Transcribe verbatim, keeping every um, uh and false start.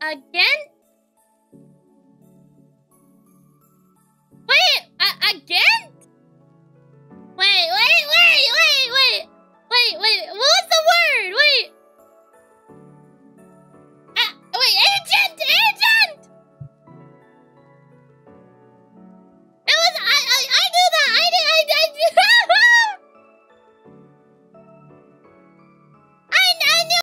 Again?